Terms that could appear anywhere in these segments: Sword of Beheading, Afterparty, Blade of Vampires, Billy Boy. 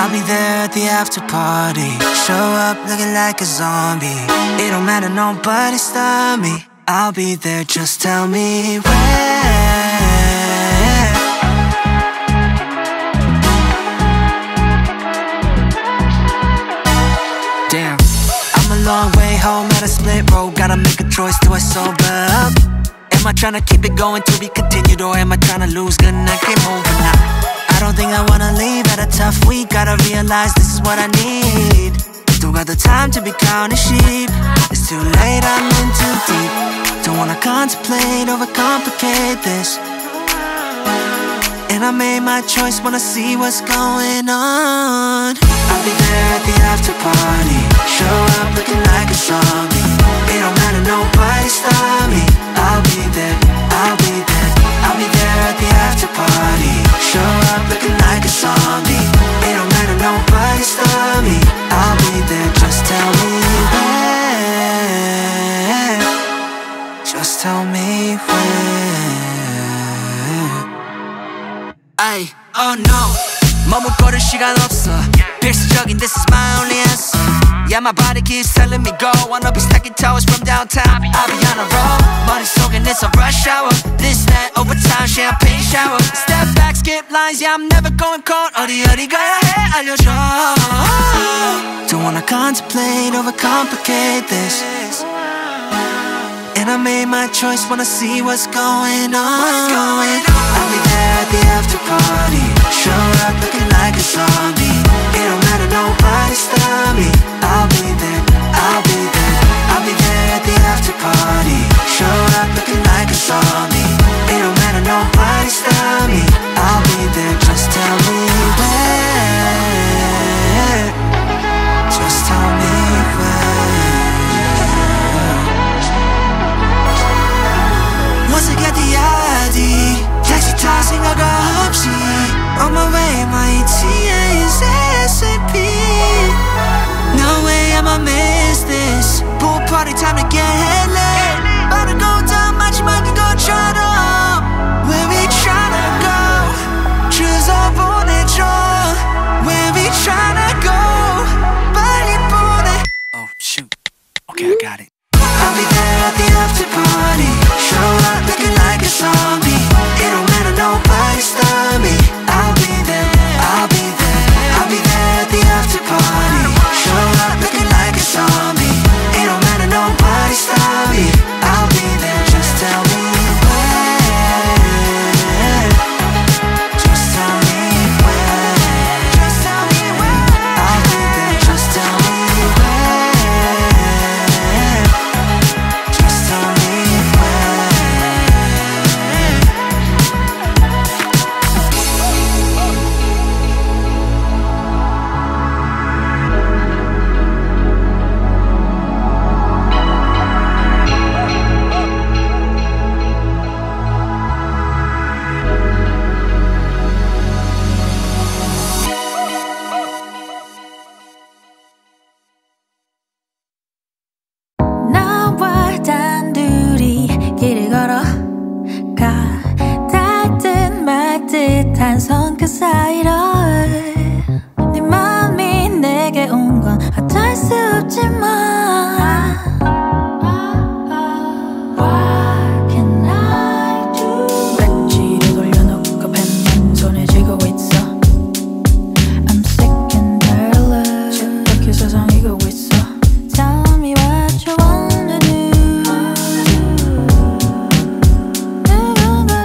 I'll be there at the after party. Show up looking like a zombie. It don't matter, nobody stop me. I'll be there, just tell me where. Damn, I'm a long way home at a split road. Gotta make a choice, do I sober up? Am I tryna keep it going to be continued, or am I tryna lose? Good night, game over now. I don't think I wanna leave at a tough week. Gotta realize this is what I need. Don't got the time to be counting sheep. It's too late, I'm in too deep. Don't wanna contemplate, overcomplicate this. And I made my choice, wanna see what's going on. I'll be there at the after party. Show up looking like a zombie. It don't matter, nobody stop me. I'll be there, I'll be there. I'll be there at the after party. Show up looking like a zombie. It don't matter, nobody stop me. I'll be there, just tell me when. Just tell me when. Ay, oh no, 머뭇거릴 시간 없어. 필수적인 this is my only answer. Yeah, my body keeps telling me go. Wanna be stacking towers from downtown. I'll be on a roll. 머릿속엔 it's a rush hour. This, that, overtime, champagne shower. Step back, skip lines, yeah, I'm never going cold. 어디 가야 해, 알려줘. Don't wanna contemplate, overcomplicate this. And I made my choice, wanna see what's going on. I'll be there at the after party. Show up looking like a zombie. It don't matter, nobody stop me. I'll be there, I'll be there. I'll be there at the after party. Show up looking like a zombie. It don't matter, nobody stop me. I'll be there, just tell me where. Just tell me where. Once I get the ID, taxi 타 생각 없이. On my way, my ETA is SAP. No way am I miss this. Pool party time to get headless. About to go down, 마지막 이거 tryna. Where we tryna go? 주소 보내줘. Where we tryna go? 빨리 보내. Oh shoot, okay I got it. I'll be there at the after party. Show up looking like a zombie. It don't matter, nobody stop me. I'll be there, I'll be there. I'll be there at the after party. Show up looking like a zombie. It don't matter, nobody stop me. I'll be there, just tell me where. Just tell me where. Just tell me where. I'll be there, just tell me where. Just tell me where. 나와 단둘이 길을 걸어가 닿듯 맞듯한 손끝 사이로 네 맘이 내게 온 건 어쩔 수 없지만 What can I do? 백지를 돌려놓고 펜만 손에 쥐고 있어. I'm sick and tired of love. 시끄럽게 세상 이고 있어. Tell me what you wanna do. 누군가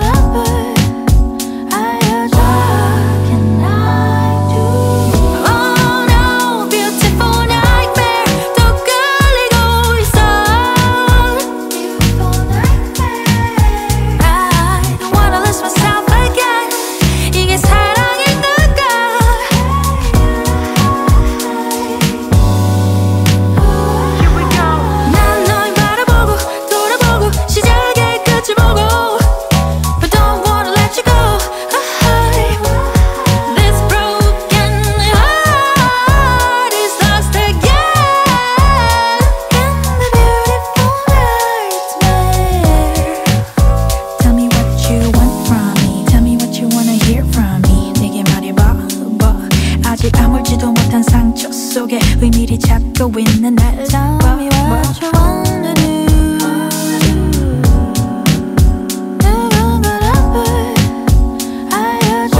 있는 날짜 Tell me what you wanna do. 누군가 앞을 알려줘.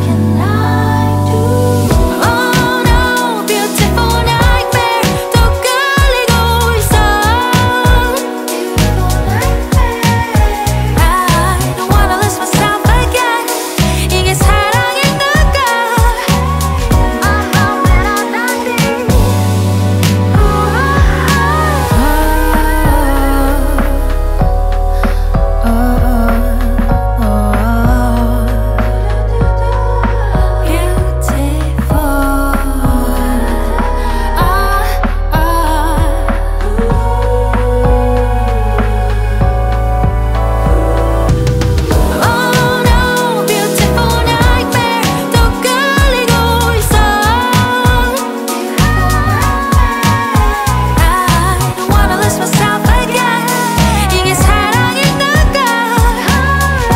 What can I do? Oh no, beautiful nightmare 또 끌리고 있어. Beautiful nightmare I don't wanna lose myself again. 이게 사랑인 걸까? I'm not mad at nothing. Oh no, beautiful nightmare 또 끌리고 있어. I don't wanna lose myself again. 이게 사랑인 걸까? 난 널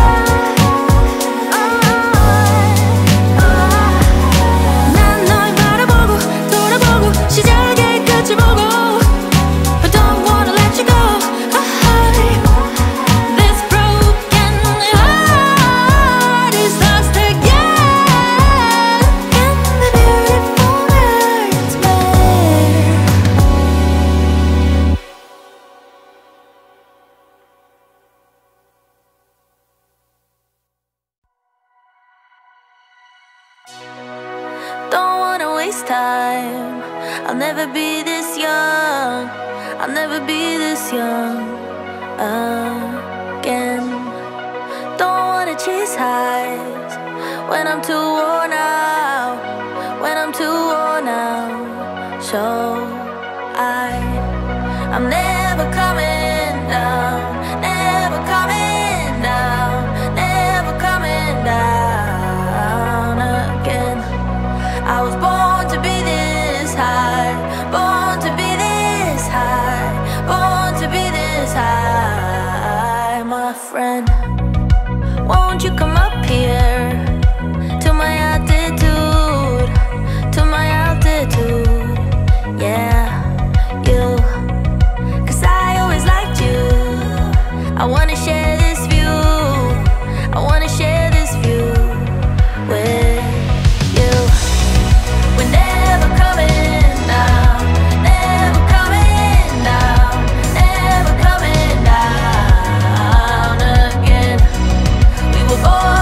바라보고 돌아보고 시작의 끝을 보고 I don't wanna let you go. This broken heart is lost again in the beautiful nightmare. Don't wanna waste time. I'll never be this young. I'll never be this young again. Don't wanna chase highs when I'm too worn out. When I'm too worn out, so I'm never coming down. Never coming down. Never coming down again. I was born to be this high, born to be this high, born to be this high, my friend. Won't you come up here to my altitude, to my altitude? Yeah, you, 'cause I always liked you. I wanna share this view. I wanna share this view with you. We're never coming down, never coming down, never coming down again. We were born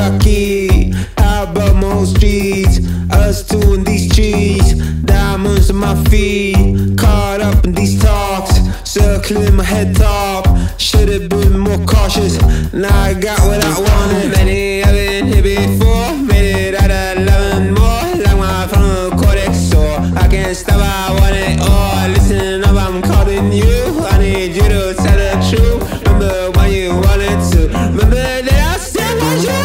lucky. How about more streets? Us two in these streets. Diamonds on my feet. Caught up in these talks. Circling my head top. Should've been more cautious. Now I got what I wanted. Many I've been here before. Made it out of love and more. Like my frontal cortex sore. I can't stop, I want it all. Listen up, I'm calling you. I need you to tell the truth. Remember when you wanted to. Remember that I said what you.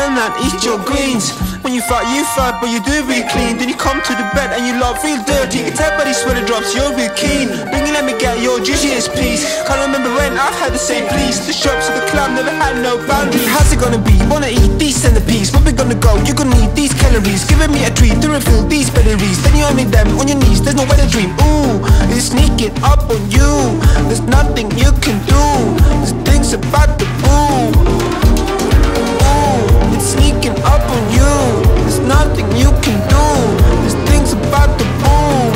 Tell man, eat your greens. When you thought you fat, but you do be clean. Then you come to the bed and you lot feel dirty. It's everybody's sweater drops, you're real keen. Bring it, let me get your juiciest piece. Can't remember when I've had the same please. The shops of the club never had no boundaries. How's it gonna be? You wanna eat these centipedes? Where we gonna go? You're gonna need these calories. Giving me a treat to refill these batteries. Then you only them on your knees, there's no way to dream. Ooh, it's sneaking up on you. There's nothing you can do. There's things about the boo. Sneaking up on you. There's nothing you can do. There's things about the boom.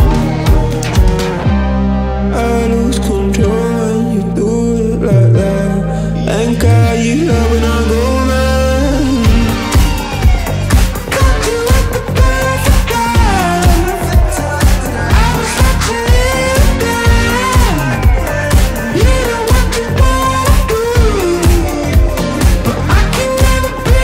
I lose control when you do it like that. And call you love when I go mad. Got you at the perfect time. I was such an idiot. You know what you wanna do, but I can never be.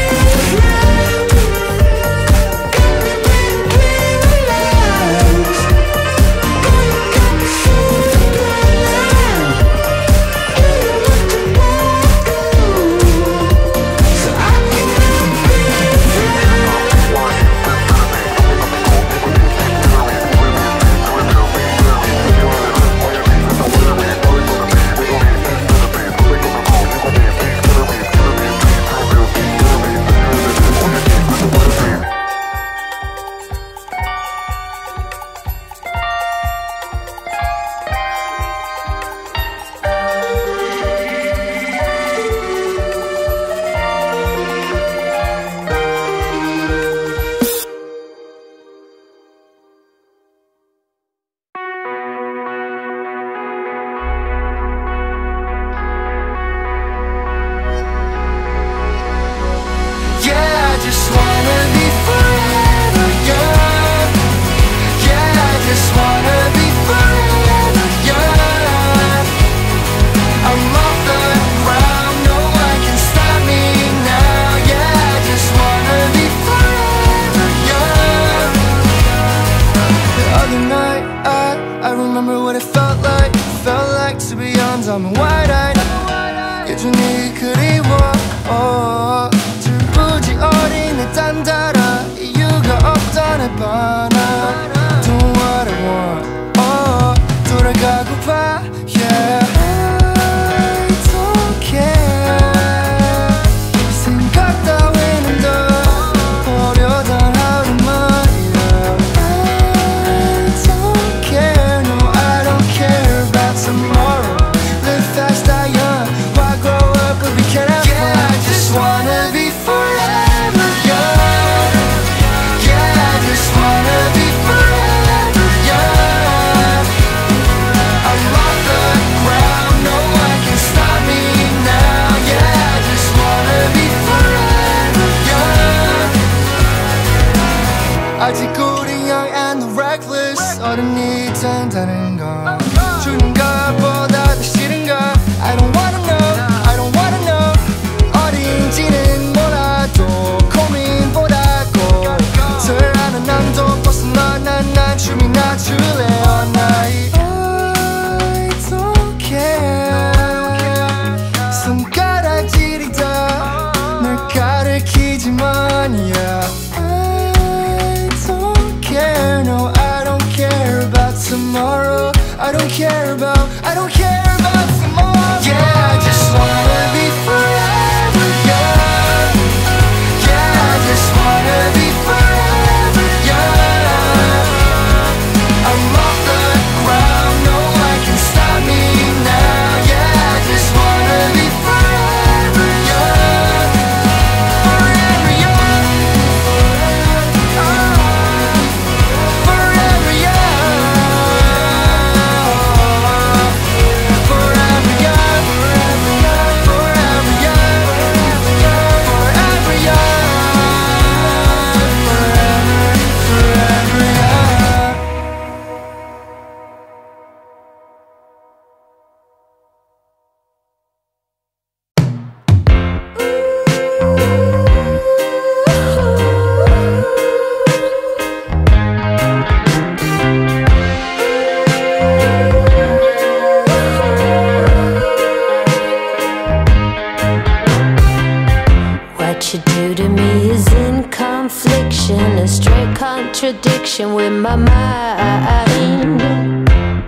What you do to me is in confliction, a straight contradiction with my mind.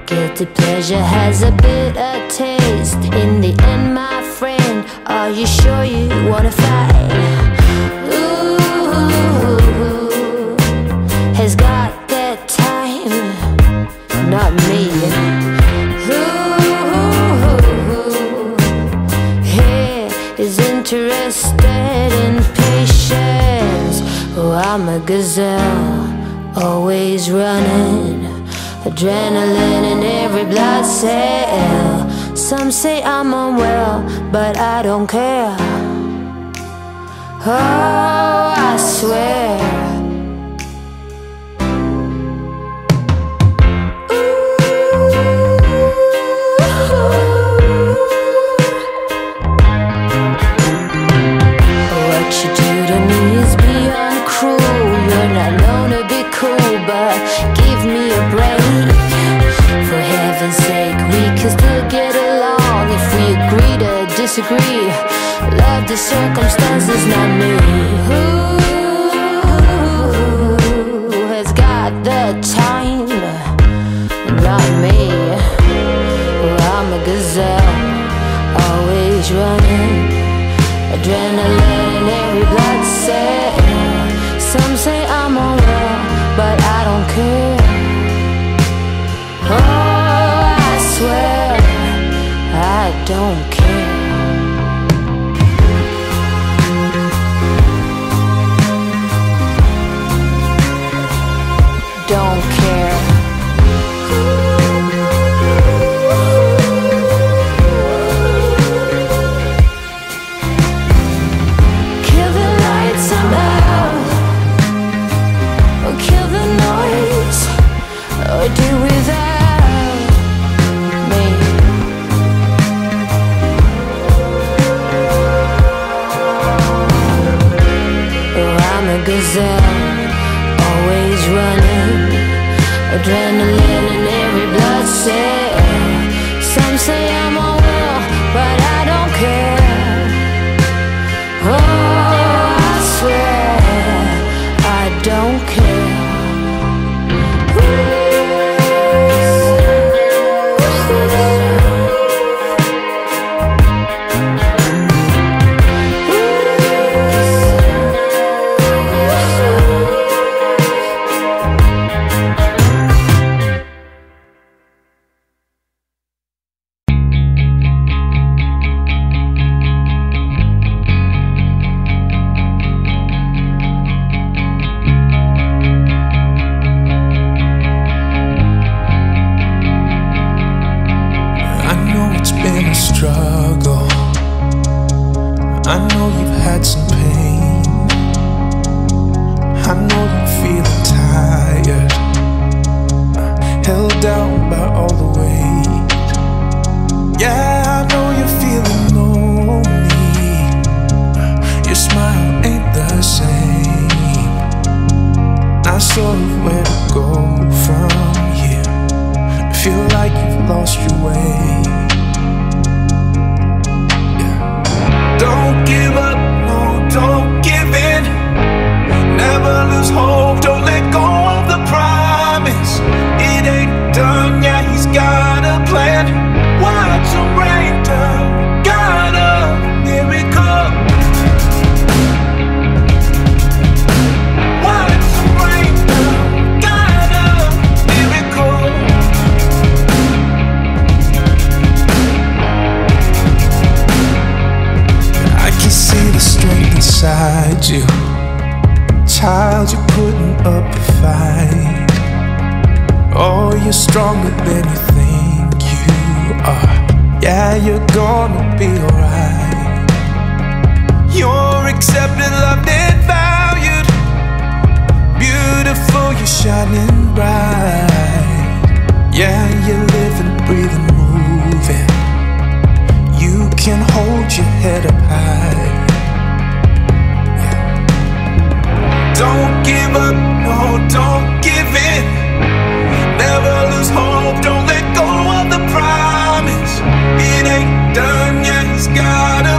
Guilty pleasure has a bitter taste. In the end, my friend, are you sure you wanna fight? Ooh, has got that time? Not me. Interested in patience. Oh, I'm a gazelle, always running, adrenaline in every blood cell. Some say I'm unwell, but I don't care. Oh, I swear. Disagree, love the circumstances, not me. Who has got the time? Not me. I'm a gazelle, always running, adrenaline in every blood cell. Some say I'm unwell, but I don't care. Oh, I swear, I don't care. Don't care. Kill the light somehow, or kill the noise, or do without me. Oh, I'm a gazelle, always running, adrenaline in every blood cell. Some say I'm unwell, but I don't care. Oh, I swear, I don't care. Done, yeah, he's got it.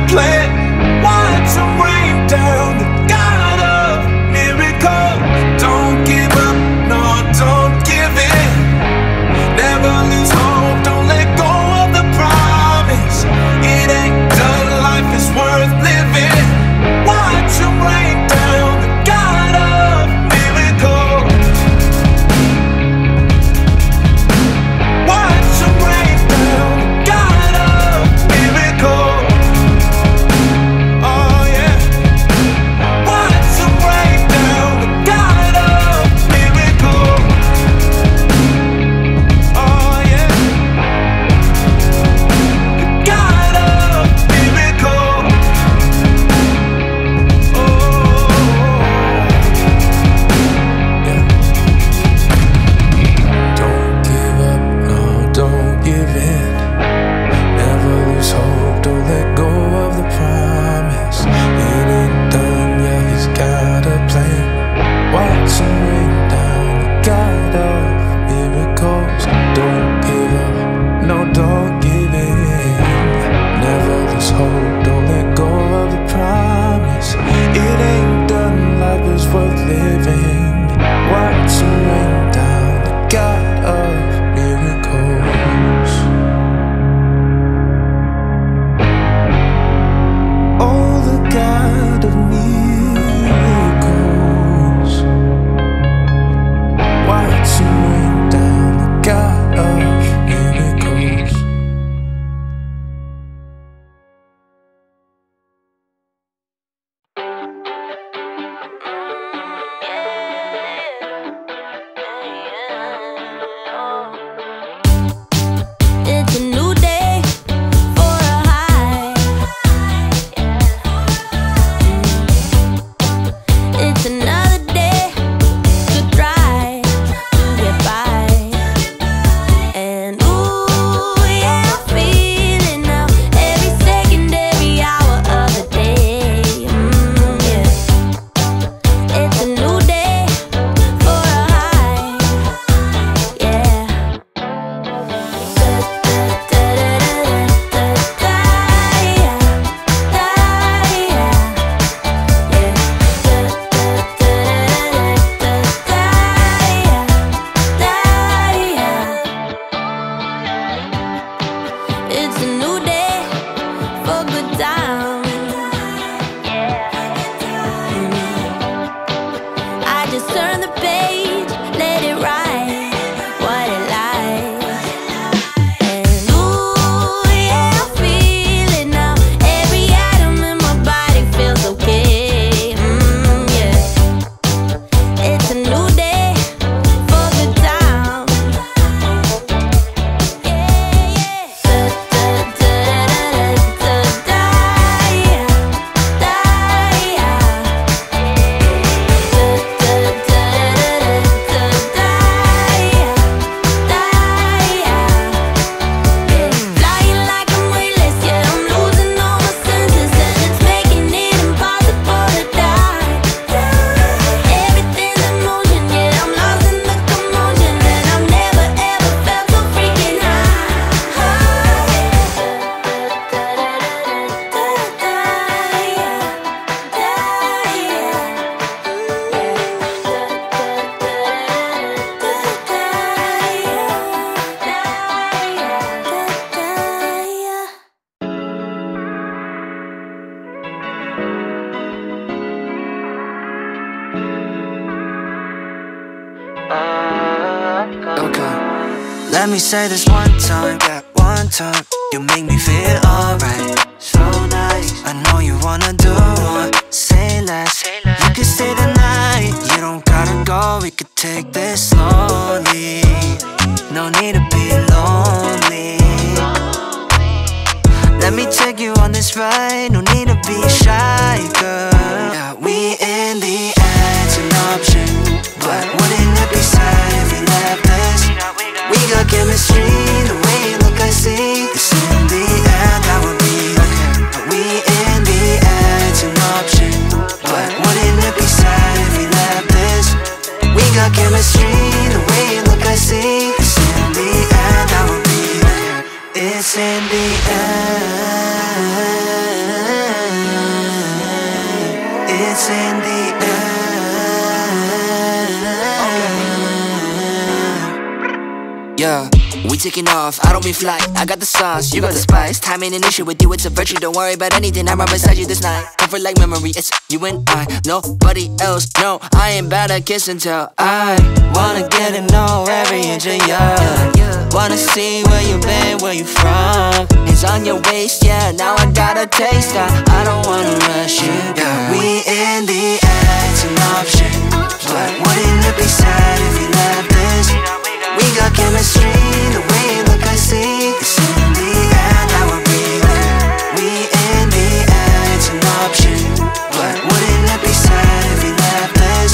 Let me say this one time, one time. You make me feel alright, so nice. I know you wanna do more, say less. You can stay the night, you don't gotta go. We could take this slowly, no need to be lonely. Let me take you on this ride, no need to be shy, girl. Yeah, we in the air's an option, but wouldn't it be sad if you left us? We got chemistry, the way you look I see. It's in the air, that would be okay. But we in the air's an option, but wouldn't it be sad if you left us? We got chemistry, the way you look I see. It's in the air, that would be okay. It's in the air. It's in the air. Yeah, we taking off, I don't mean fly. I got the sauce, you got the spice. Time ain't an issue with you, it's a virtue. Don't worry about anything, I'm right beside you this night. Comfort like memory, it's you and I. Nobody else, no, I ain't about to kiss until I wanna get to know every inch of you. Wanna see where you been, where you from. It's on your waist, yeah, now I got a taste. I don't wanna rush you, yeah. We in the air, it's an option, but wouldn't it be sad if you left this? We got chemistry, the way you look I see. It's in the air, that would be there. We in the air, it's an option, but wouldn't it be sad if you left this?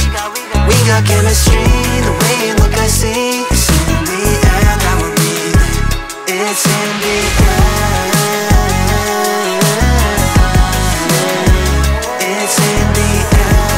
We got chemistry, the way you look I see. It's in the air, that would be there. It's in the air. It's in the air.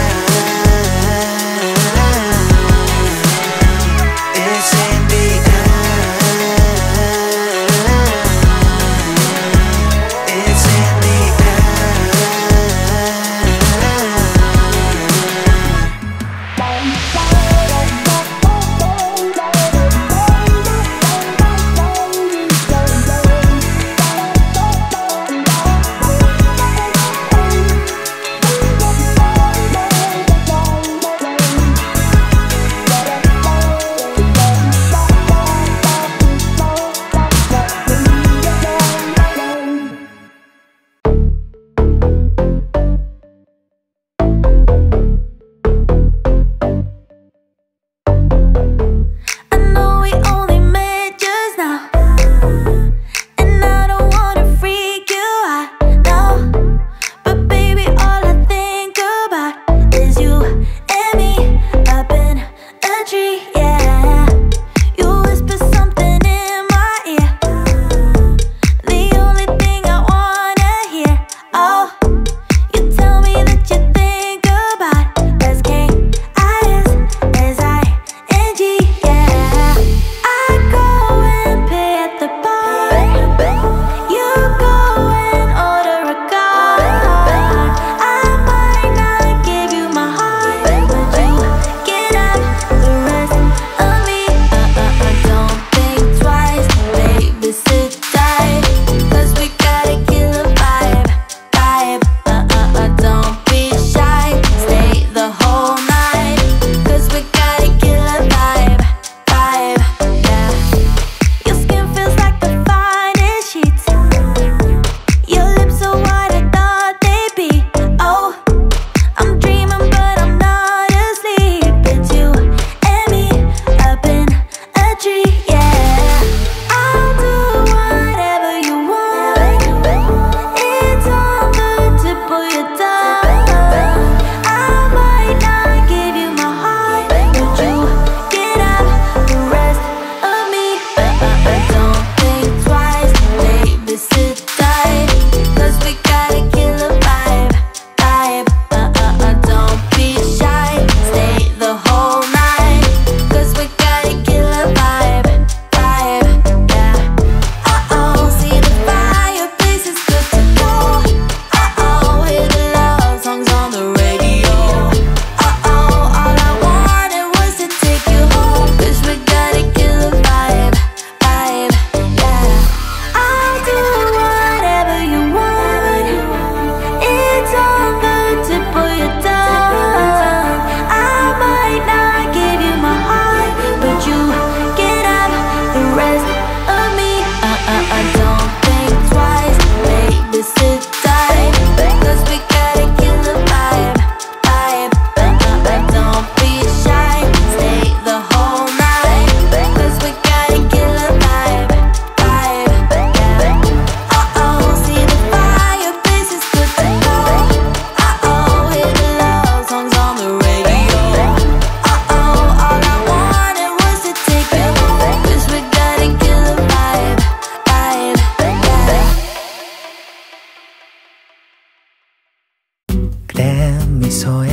내 미소에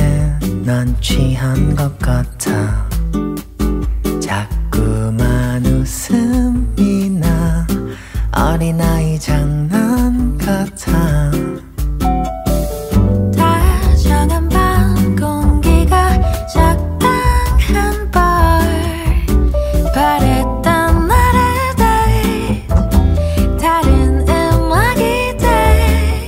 난 취한 것 같아. 자꾸만 웃음이 나. 어린아이 장난 같아. 다정한 밤 공기가 적당한 벌 바랬던 나를 대 다른 음악이 돼.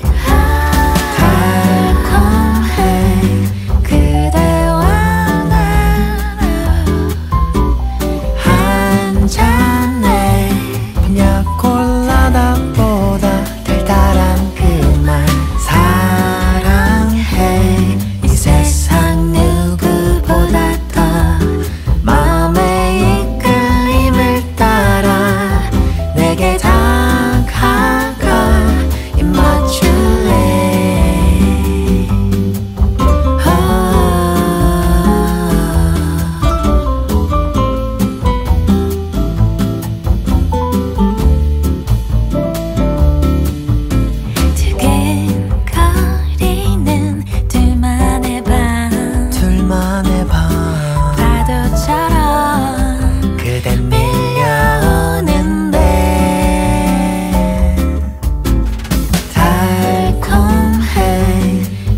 달콤해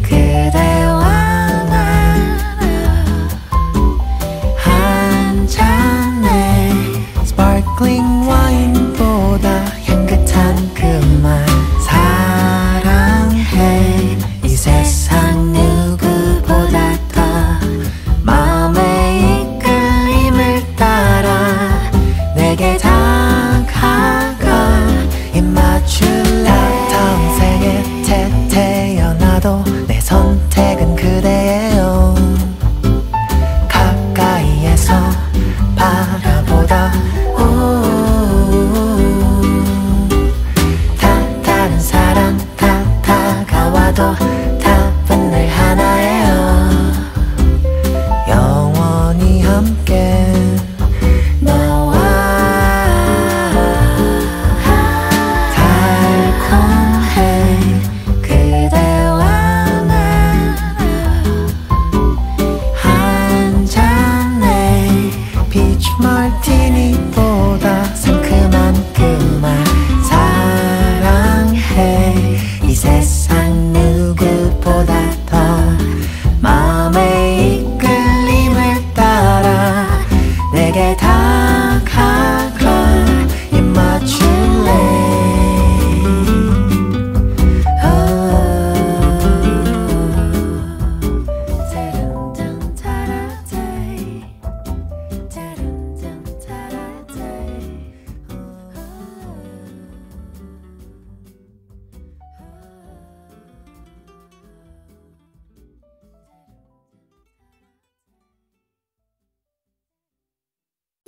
그대와 나를 한 잔에 냐고 내 선택은 그대예요. 가까이에서 바라보다 다 다른 사람 다 다가와도 답은 늘 하나예요. 영원히 함께 마티니보다 상큼한 그 말 사랑해. 이 세상 누구보다 더 마음의 이끌림을 따라 내게 다가가 입 맞출래.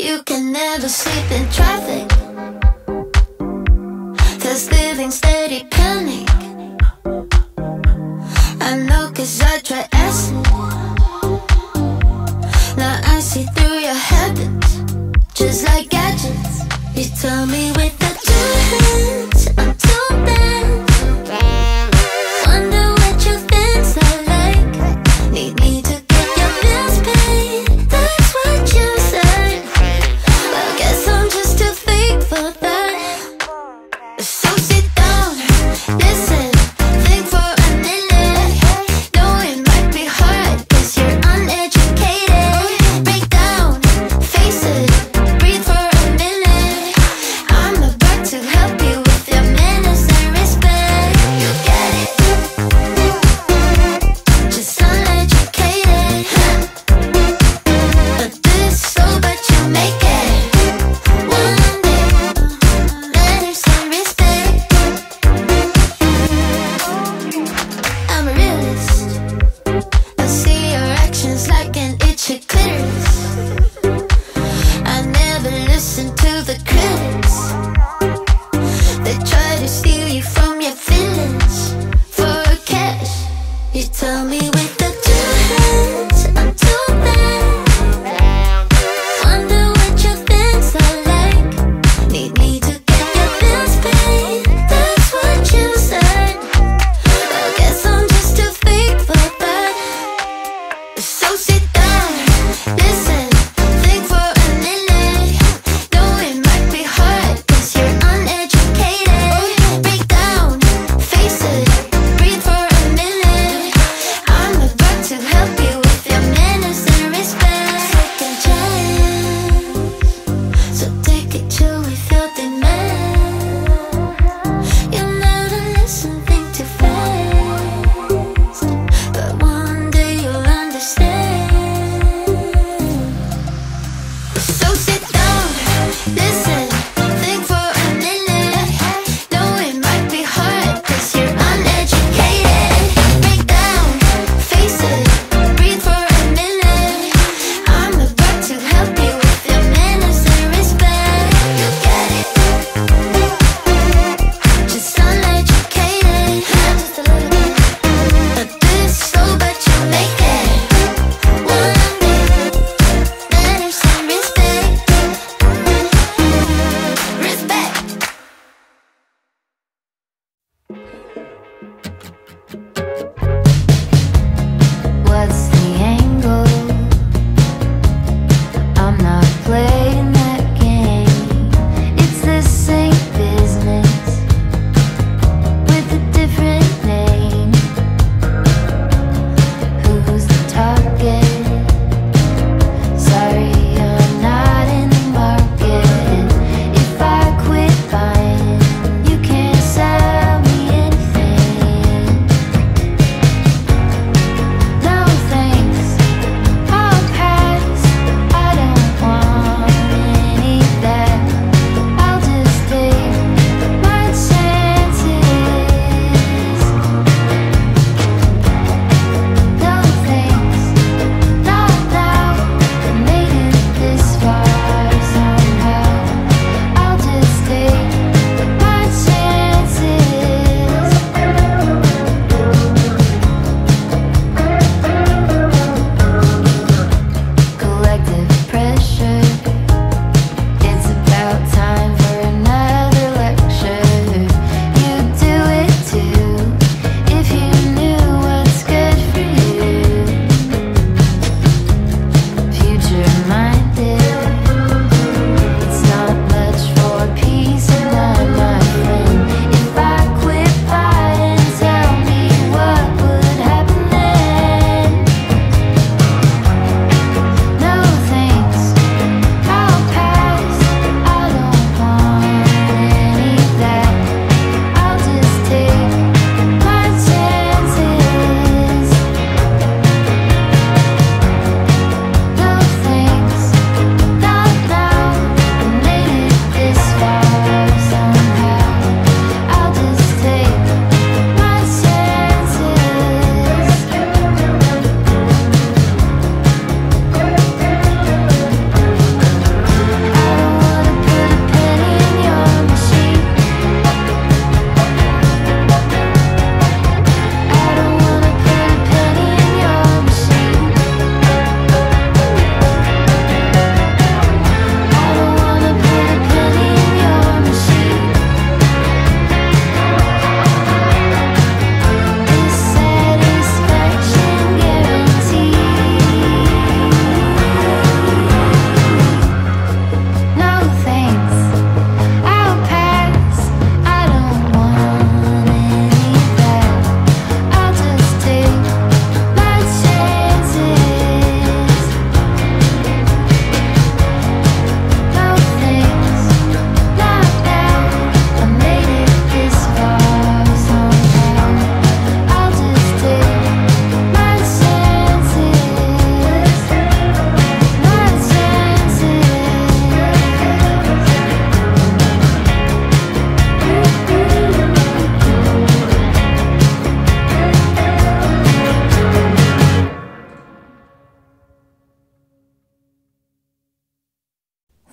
You can never sleep in traffic. There's living steady panic. I know cause I try acid. Now I see through your habits, just like gadgets. You tell me with the two hands I'm too bad.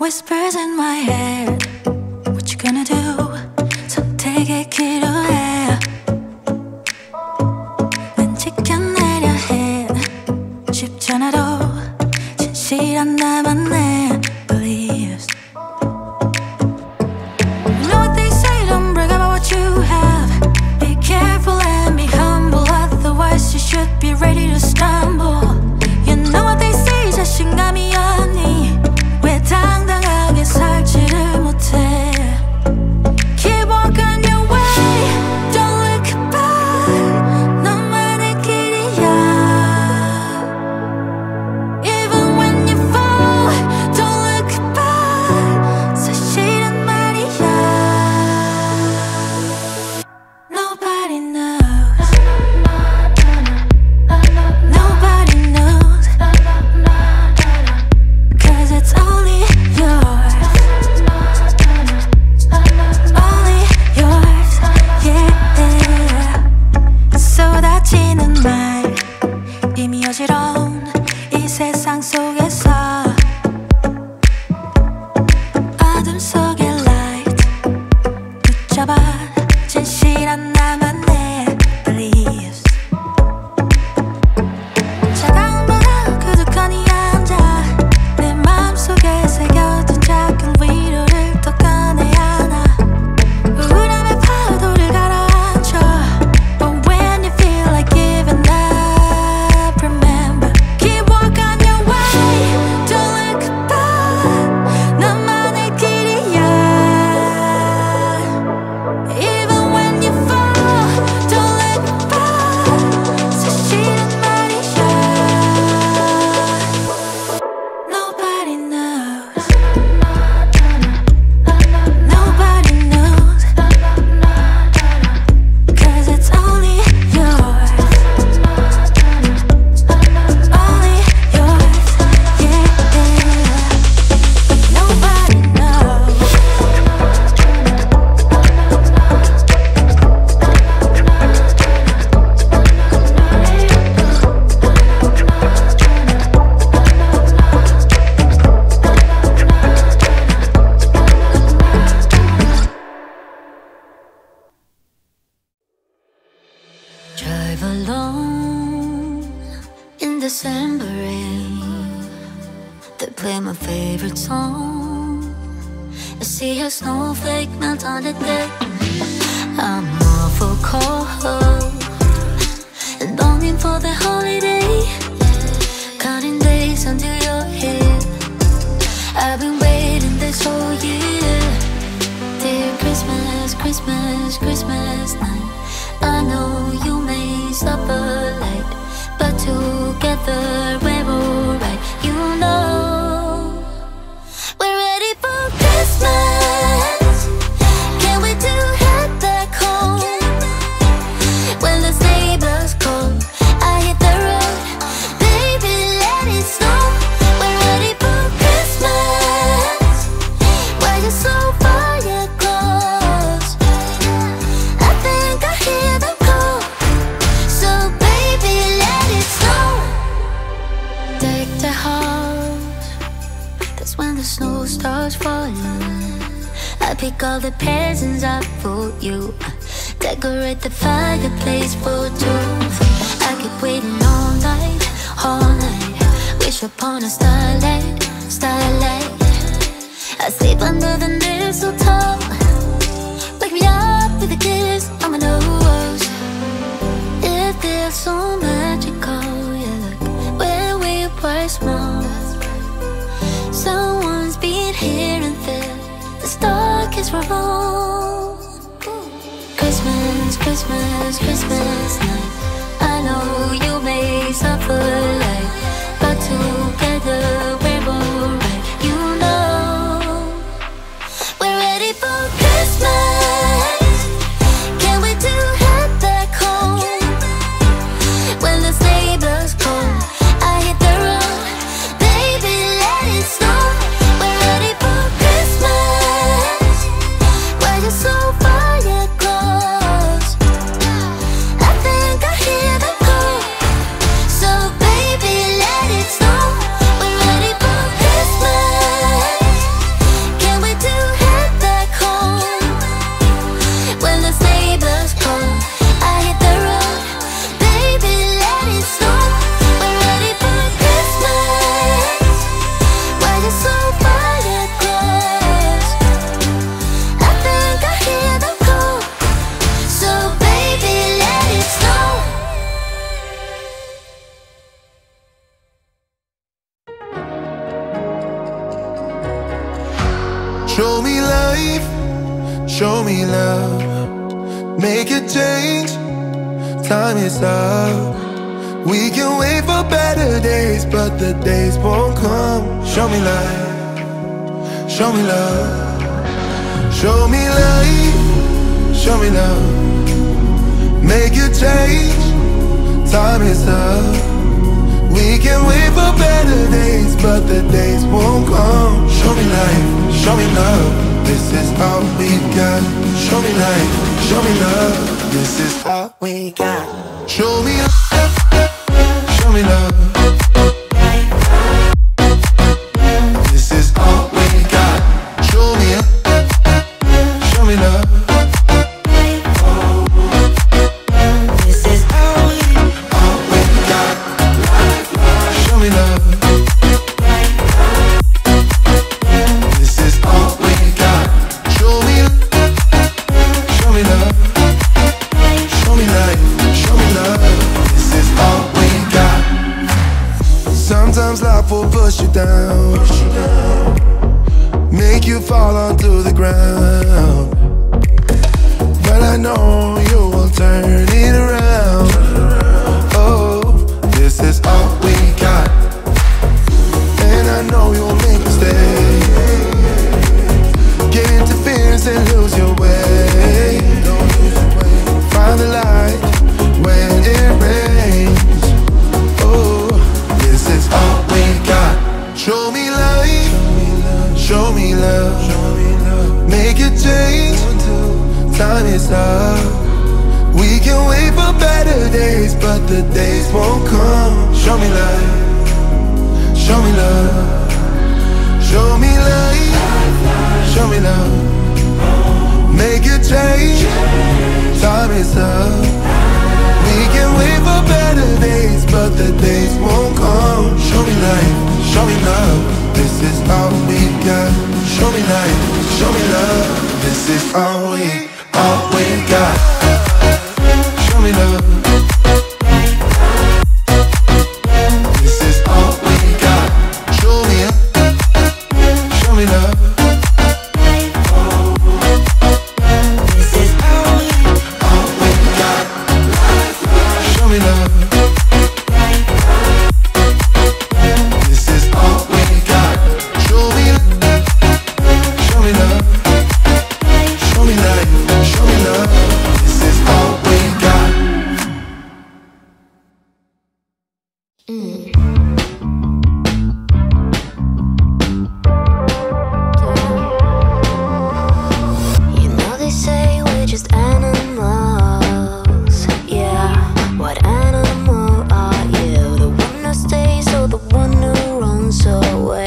Whispers in my head, what you gonna do? 선택의 기로에 난 지켜내려 해. 쉽지 않아도 진실한 나만의 beliefs. You know what they say, don't brag about what you have. Be careful and be humble, otherwise you should be ready to stumble. You know what they say, 자신감이 아니 왜 당당하게 살지를 못해. Keep walking your way, don't look back. 너만의 길이야. Even when you fall, don't look back. 사실은 말이야. Nobody knows. Nobody knows. 'Cause it's only yours. Only yours, yeah. 쏟아지는 말 이미 어지러운 이 세상 속에서 어둠 속의 light 붙잡아 진실한 나만의 beliefs. 차가운 바람 고독하니 앉아 내 마음속에 새겨둔 작은 위로를 또 꺼내 안아 우울함의 파도를 가라앉혀. But when you feel like giving up, remember, keep walking your way, don't look back. 너만의 길이야. Even when you fall, don't look back. 사실은 말이야. Nobody knows. Nobody knows. 'Cause it's only yours. Only yours, yeah. Nobody knows. Drive alone in December rain. They play my favorite song. I see a snowflake melt on the deck. I'm awful cold and longing for the holiday. Counting days until you're here. I've been waiting this whole year. Dear Christmas, Christmas, Christmas night. I know you may suffer light, but together we're alright. You know we're ready for Christmas. Can we do head back home? When the neighbors call, I hit the road. Baby, let it snow. We're ready for Christmas. Why you so far across? I think I hear them call. So baby, let it snow. Take the house. That's when the snow starts falling. I pick all the presents up for you. Decorate the fireplace for two. I keep waiting all night, all night. Wish upon a starlight, starlight. I sleep under the mistletoe. Wake me up with a kiss on my nose. It feels so magical. You look where we were small. Someone's been here and there. The stock is wrong. Christmas, Christmas, Christmas night. I know you may suffer light, but together we're alright. You know we're ready for Christmas. Can we do head back home? When the neighbors call, I hit the road. Baby, let it snow. We're ready for Christmas. Why you so far across? I think I hear the call. life. Show me love, make a change. Time is up. We can wait for better days, but the days won't come. Show me life, show me love. Show me life, show me love. Make a change, time is up. We can wait for better days, but the days won't come. Show me life, show me love, this is all we got. Show me life, show me love, this is all we got. Show me love, show me love. Sometimes life will push you down, make you fall onto the ground. But I know you will turn it around. Oh, this is all we got. And I know you'll make mistakes, get into fears and lose your way. Find the light when it rains. Show me life, show me love, make a change, time is up. We can wait for better days, but the days won't come. Show me life, show me love. Show me life, show me love. Make a change, time is up. We can wait for better days, but the days won't come. Show me life, show me love, this is all we got. Show me life, show me love, this is all we got. Show me love, this is all we got. Show me love. This is all we got. Show me love. Show what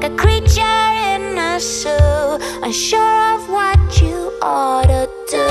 like a creature in a zoo, unsure of what you ought to do.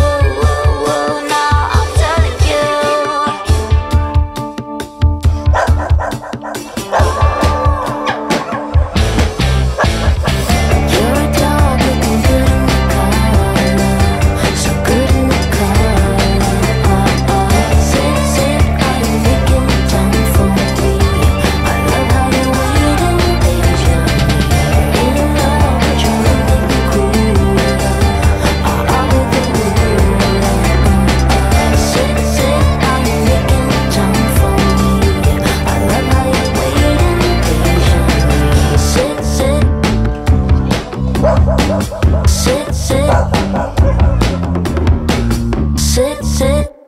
Sit, sit.